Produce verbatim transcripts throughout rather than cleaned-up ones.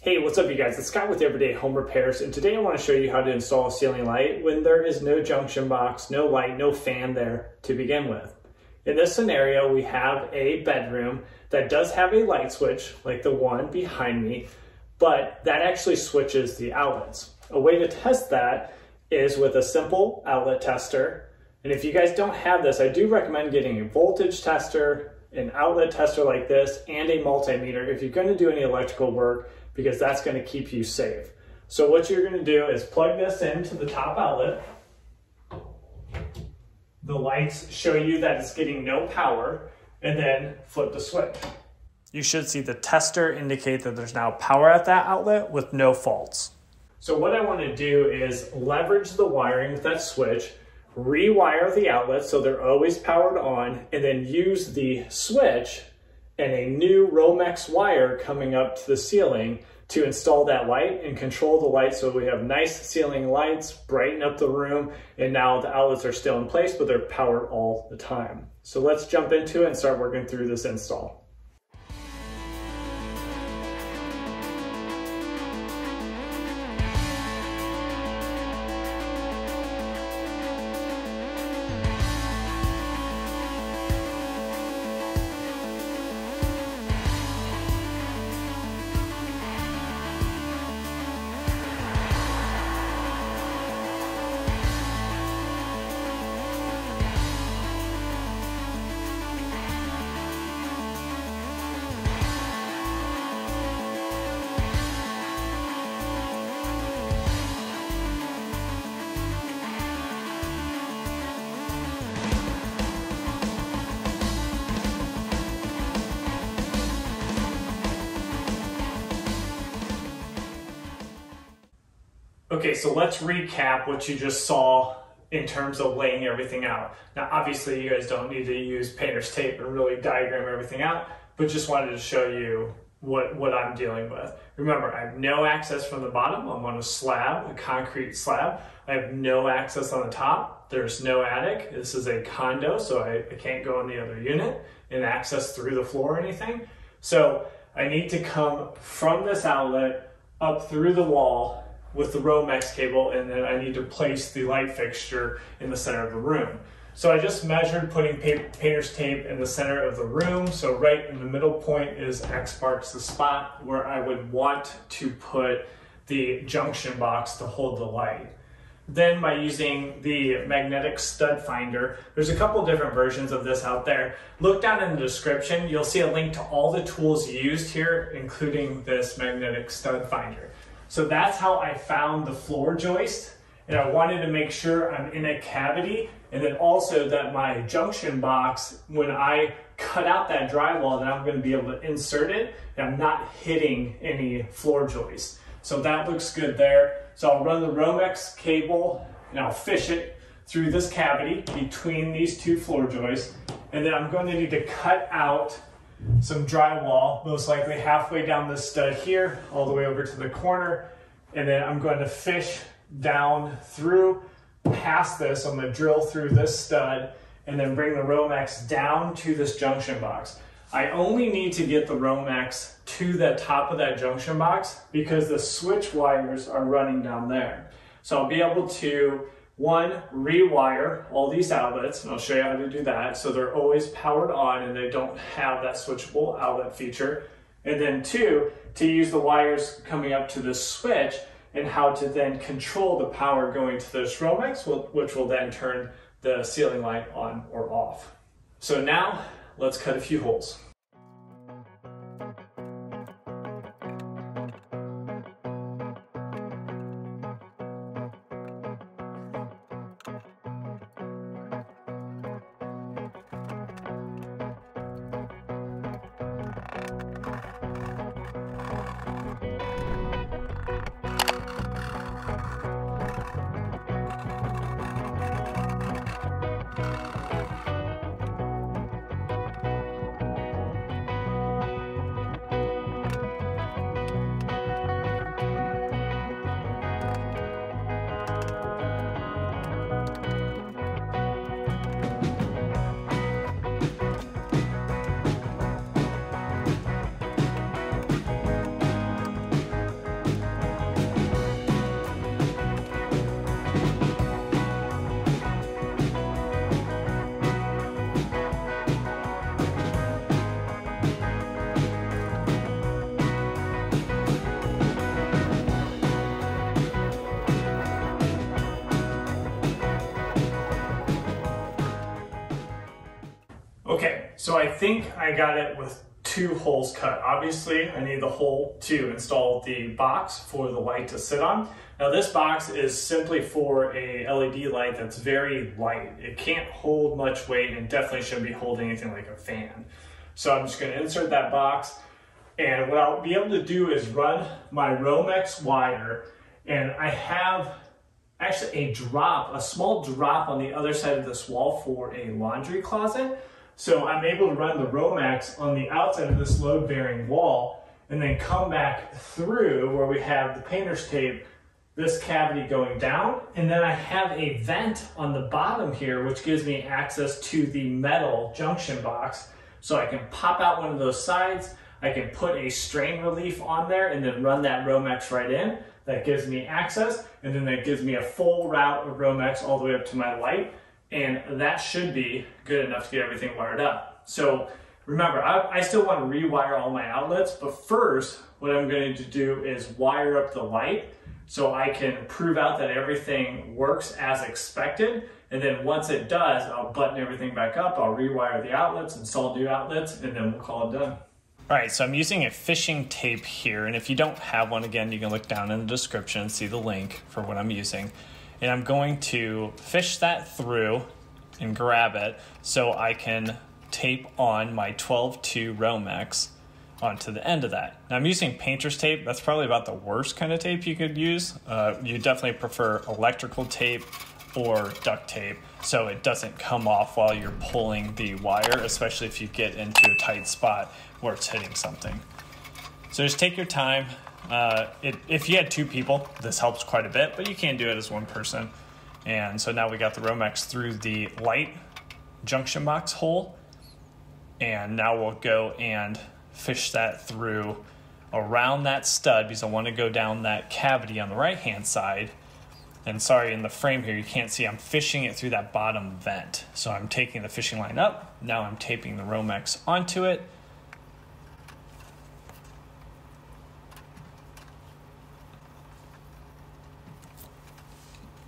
Hey, what's up you guys? It's Scott with Everyday Home Repairs, and today I want to show you how to install a ceiling light when there is no junction box, no light, no fan there to begin with. In this scenario, we have a bedroom that does have a light switch, like the one behind me, but that actually switches the outlets. A way to test that is with a simple outlet tester, and if you guys don't have this, I do recommend getting a voltage tester, an outlet tester like this, and a multimeter if you're going to do any electrical work, because that's going to keep you safe. So what you're going to do is plug this into the top outlet. The lights show you that it's getting no power, and then flip the switch. You should see the tester indicate that there's now power at that outlet with no faults. So what I want to do is leverage the wiring with that switch, rewire the outlets so they're always powered on, and then use the switch and a new Romex wire coming up to the ceiling to install that light and control the light so we have nice ceiling lights, brighten up the room, and now the outlets are still in place, but they're powered all the time. So let's jump into it and start working through this install. Okay, so let's recap what you just saw in terms of laying everything out. Now, obviously you guys don't need to use painter's tape and really diagram everything out, but just wanted to show you what, what I'm dealing with. Remember, I have no access from the bottom. I'm on a slab, a concrete slab. I have no access on the top. There's no attic. This is a condo, so I, I can't go in the other unit and access through the floor or anything. So I need to come from this outlet up through the wall with the Romex cable, and then I need to place the light fixture in the center of the room. So I just measured putting painter's tape in the center of the room, so right in the middle point is X marks the spot where I would want to put the junction box to hold the light. Then by using the magnetic stud finder, there's a couple different versions of this out there. Look down in the description, you'll see a link to all the tools used here, including this magnetic stud finder. So that's how I found the floor joist, and I wanted to make sure I'm in a cavity, and then also that my junction box, when I cut out that drywall, that I'm going to be able to insert it, and I'm not hitting any floor joist. So that looks good there. So I'll run the Romex cable, and I'll fish it through this cavity between these two floor joists, and then I'm going to need to cut out some drywall, most likely halfway down this stud here, all the way over to the corner, and then I'm going to fish down through past this. I'm going to drill through this stud and then bring the Romex down to this junction box. I only need to get the Romex to the top of that junction box because the switch wires are running down there. So I'll be able to, one, rewire all these outlets, and I'll show you how to do that so they're always powered on and they don't have that switchable outlet feature. And then two, to use the wires coming up to the switch and how to then control the power going to this Romex, which will then turn the ceiling light on or off. So now let's cut a few holes. So I think I got it with two holes cut. Obviously, I need the hole to install the box for the light to sit on. Now this box is simply for a L E D light that's very light. It can't hold much weight and definitely shouldn't be holding anything like a fan. So I'm just gonna insert that box. And what I'll be able to do is run my Romex wire, and I have actually a drop, a small drop on the other side of this wall for a laundry closet. So I'm able to run the Romex on the outside of this load-bearing wall and then come back through where we have the painter's tape, this cavity going down. And then I have a vent on the bottom here, which gives me access to the metal junction box. So I can pop out one of those sides, I can put a strain relief on there and then run that Romex right in. That gives me access, and then that gives me a full route of Romex all the way up to my light, and that should be good enough to get everything wired up. So remember, I, I still want to rewire all my outlets, but first what I'm going to do is wire up the light so I can prove out that everything works as expected. And then once it does, I'll button everything back up, I'll rewire the outlets, install new outlets, and then we'll call it done. All right, so I'm using a fishing tape here, and if you don't have one, again, you can look down in the description and see the link for what I'm using. And I'm going to fish that through and grab it so I can tape on my twelve two Romex onto the end of that. Now I'm using painter's tape. That's probably about the worst kind of tape you could use. Uh, you definitely prefer electrical tape or duct tape so it doesn't come off while you're pulling the wire, especially if you get into a tight spot where it's hitting something. So just take your time. Uh, it, if you had two people, this helps quite a bit, but you can do it as one person. And so now we got the Romex through the light junction box hole. And now we'll go and fish that through around that stud because I want to go down that cavity on the right-hand side. And sorry, in the frame here, you can't see I'm fishing it through that bottom vent. So I'm taking the fishing line up. Now I'm taping the Romex onto it.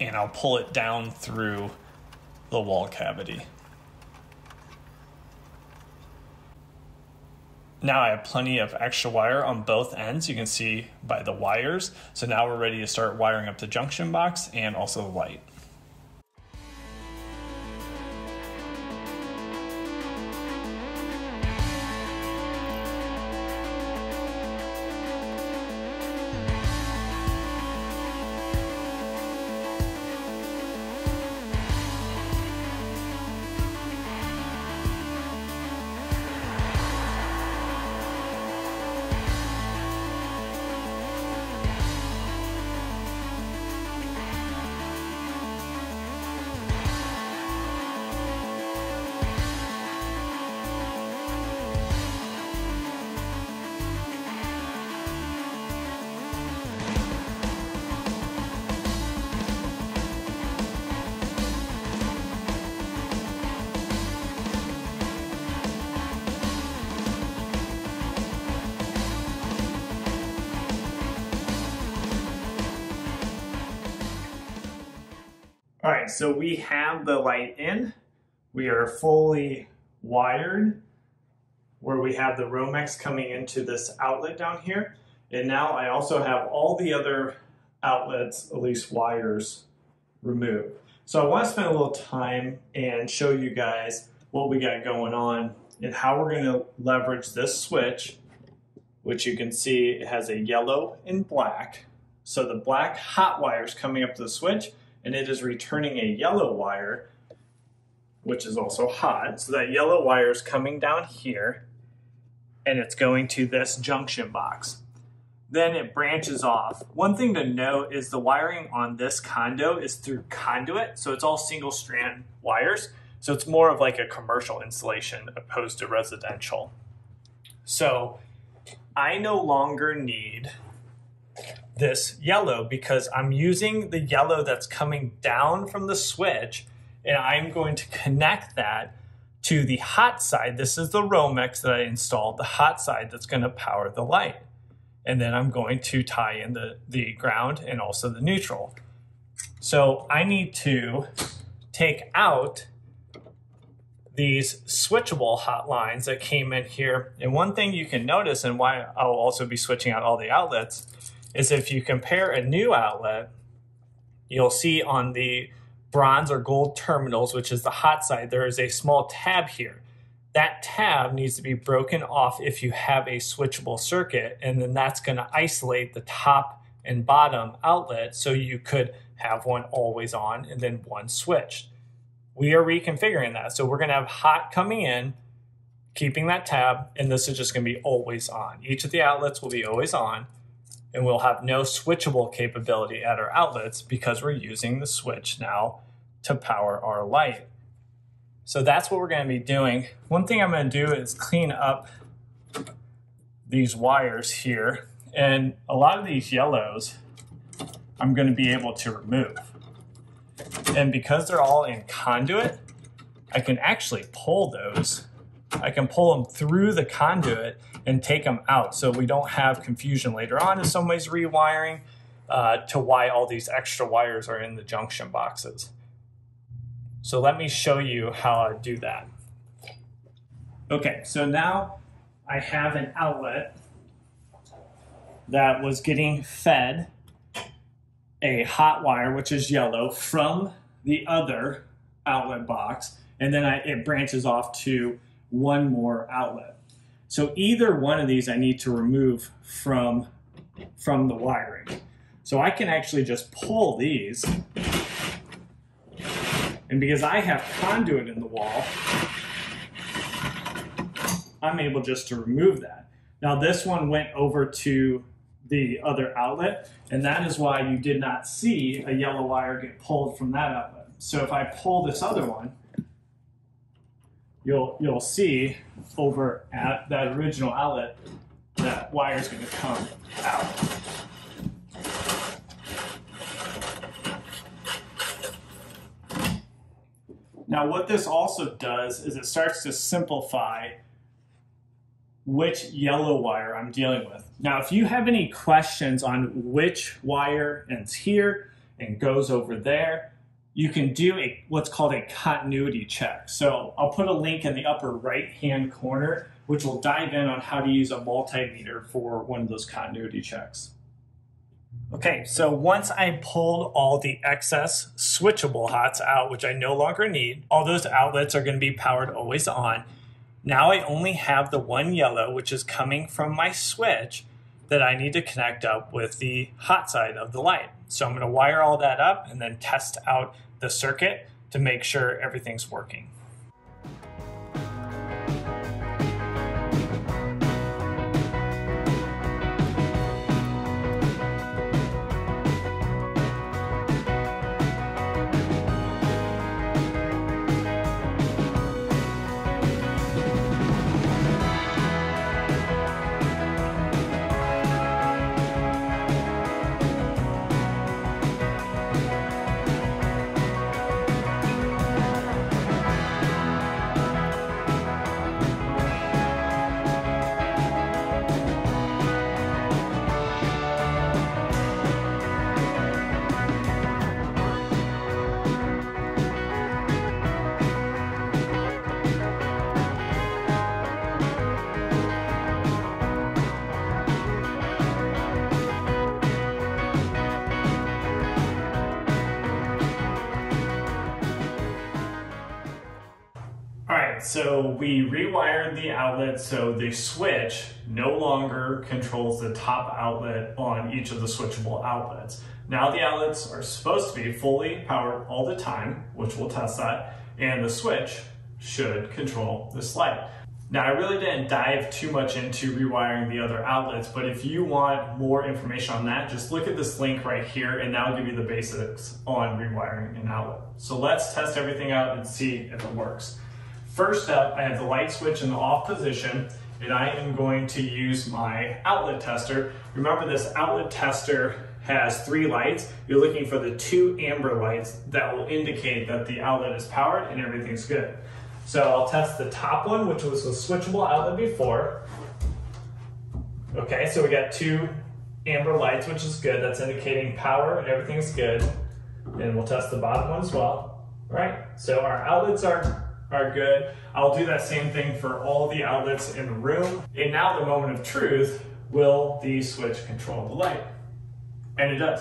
And I'll pull it down through the wall cavity. Now I have plenty of extra wire on both ends, you can see by the wires. So now we're ready to start wiring up the junction box and also the light. All right, so we have the light in. We are fully wired where we have the Romex coming into this outlet down here. And now I also have all the other outlets, at least wires, removed. So I want to spend a little time and show you guys what we got going on and how we're going to leverage this switch, which you can see it has a yellow and black. So the black hot wire is coming up to the switch, and it is returning a yellow wire, which is also hot. So that yellow wire is coming down here, and it's going to this junction box. Then it branches off. One thing to note is the wiring on this condo is through conduit, so it's all single strand wires. So it's more of like a commercial installation opposed to residential. So I no longer need this yellow because I'm using the yellow that's coming down from the switch, and I'm going to connect that to the hot side. This is the Romex that I installed, the hot side that's going to power the light. And then I'm going to tie in the, the ground and also the neutral. So I need to take out these switchable hotlines that came in here. And one thing you can notice, and why I'll also be switching out all the outlets, is if you compare a new outlet, you'll see on the bronze or gold terminals, which is the hot side, there is a small tab here. That tab needs to be broken off if you have a switchable circuit, and then that's going to isolate the top and bottom outlet, so you could have one always on and then one switched. We are reconfiguring that, so we're going to have hot coming in, keeping that tab, and this is just going to be always on. Each of the outlets will be always on, and we'll have no switchable capability at our outlets because we're using the switch now to power our light. So that's what we're going to be doing. One thing I'm going to do is clean up these wires here, and a lot of these yellows I'm going to be able to remove. And because they're all in conduit, I can actually pull those. I can pull them through the conduit and take them out, so we don't have confusion later on if somebody's rewiring uh, to why all these extra wires are in the junction boxes. So let me show you how I do that. Okay, so now I have an outlet that was getting fed a hot wire, which is yellow, from the other outlet box, and then I, it branches off to one more outlet. So either one of these I need to remove from, from the wiring. So I can actually just pull these, and because I have conduit in the wall, I'm able just to remove that. Now this one went over to the other outlet, and that is why you did not see a yellow wire get pulled from that outlet. So if I pull this other one, you'll you'll see over at that original outlet that wire is going to come out. Now what this also does is it starts to simplify which yellow wire I'm dealing with. Now, if you have any questions on which wire ends here and goes over there, you can do a what's called a continuity check. So I'll put a link in the upper right-hand corner, which will dive in on how to use a multimeter for one of those continuity checks. Okay, so once I pulled all the excess switchable hots out, which I no longer need, all those outlets are going to be powered always on. Now I only have the one yellow, which is coming from my switch, that I need to connect up with the hot side of the light. So I'm going to wire all that up and then test out the circuit to make sure everything's working. So we rewired the outlet so the switch no longer controls the top outlet on each of the switchable outlets. Now the outlets are supposed to be fully powered all the time, which we'll test that, and the switch should control this light. Now I really didn't dive too much into rewiring the other outlets, but if you want more information on that, just look at this link right here, and that'll give you the basics on rewiring an outlet. So let's test everything out and see if it works. First up, I have the light switch in the off position, and I am going to use my outlet tester. Remember, this outlet tester has three lights. You're looking for the two amber lights that will indicate that the outlet is powered and everything's good. So I'll test the top one, which was a switchable outlet before. Okay, so we got two amber lights, which is good. That's indicating power and everything's good. And we'll test the bottom one as well. All right, so our outlets are are good. I'll do that same thing for all the outlets in the room. And now the moment of truth, will the switch control the light? And it does.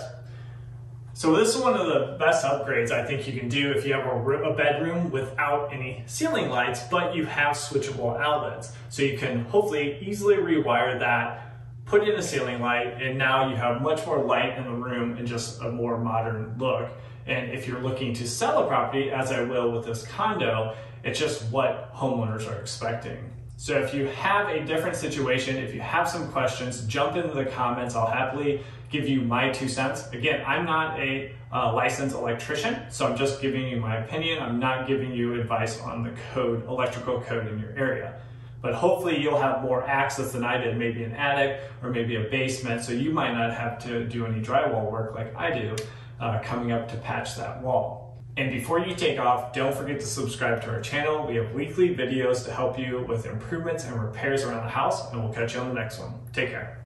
So this is one of the best upgrades I think you can do if you have a, a bedroom without any ceiling lights, but you have switchable outlets. So you can hopefully easily rewire that, put in a ceiling light, and now you have much more light in the room and just a more modern look. And if you're looking to sell a property, as I will with this condo, it's just what homeowners are expecting. So if you have a different situation, if you have some questions, jump into the comments. I'll happily give you my two cents. Again, I'm not a uh, licensed electrician, so I'm just giving you my opinion. I'm not giving you advice on the code, electrical code in your area. But hopefully you'll have more access than I did, maybe an attic or maybe a basement, so you might not have to do any drywall work like I do uh, coming up to patch that wall. And before you take off, don't forget to subscribe to our channel. We have weekly videos to help you with improvements and repairs around the house, and we'll catch you on the next one. Take care.